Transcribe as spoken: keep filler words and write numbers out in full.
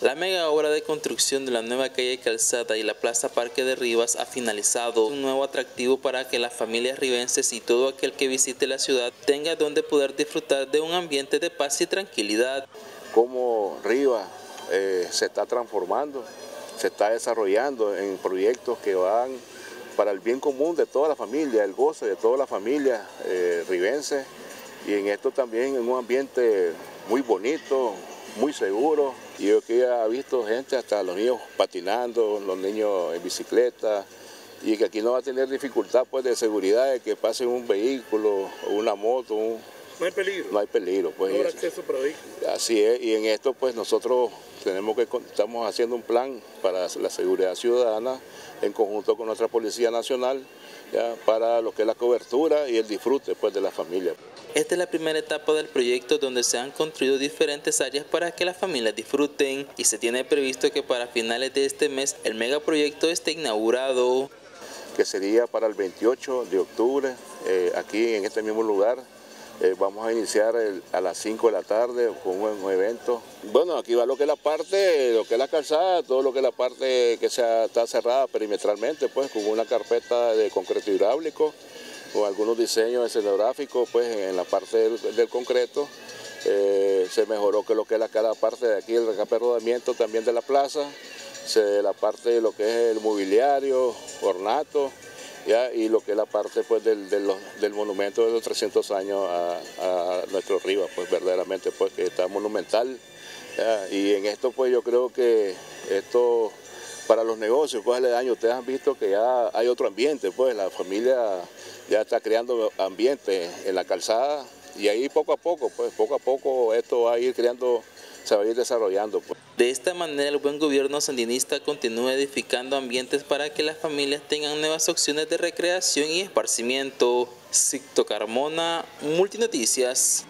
La mega obra de construcción de la nueva calle Calzada y la plaza Parque de Rivas ha finalizado. Un nuevo atractivo para que las familias ribenses y todo aquel que visite la ciudad tenga donde poder disfrutar de un ambiente de paz y tranquilidad. Como Rivas eh, se está transformando, se está desarrollando en proyectos que van para el bien común de toda la familia, el gozo de toda la familia eh, ribense, y en esto también en un ambiente muy bonito, muy seguro. Y yo que he visto gente, hasta los niños patinando, los niños en bicicleta, y que aquí no va a tener dificultad pues de seguridad de que pase un vehículo, una moto. Un... No hay peligro. No hay peligro. Pues, no hay acceso para vehículos. Así es, y en esto pues nosotros tenemos que, estamos haciendo un plan para la seguridad ciudadana en conjunto con nuestra Policía Nacional, ya, para lo que es la cobertura y el disfrute pues de la familia. Esta es la primera etapa del proyecto donde se han construido diferentes áreas para que las familias disfruten, y se tiene previsto que para finales de este mes el megaproyecto esté inaugurado. Que sería para el veintiocho de octubre, eh, aquí en este mismo lugar. Eh, vamos a iniciar el, a las cinco de la tarde con un, un evento. Bueno, aquí va lo que es la parte, lo que es la calzada, todo lo que es la parte que se, está cerrada perimetralmente, pues con una carpeta de concreto hidráulico, con algunos diseños escenográficos, pues en la parte del, del concreto. Eh, se mejoró que lo que es la cada parte de aquí, el recape rodamiento también de la plaza, se, la parte de lo que es el mobiliario, ornato. Ya, y lo que es la parte pues, del, del, del monumento de los trescientos años a, a nuestro Rivas, pues verdaderamente pues, que está monumental. Ya, y en esto pues yo creo que esto para los negocios, pues el daño, ustedes han visto que ya hay otro ambiente, pues la familia ya está creando ambiente en la calzada, y ahí poco a poco, pues poco a poco esto va a ir creando, se va a ir desarrollando. Pues. De esta manera el buen gobierno sandinista continúa edificando ambientes para que las familias tengan nuevas opciones de recreación y esparcimiento. Cicto Carmona, Multinoticias.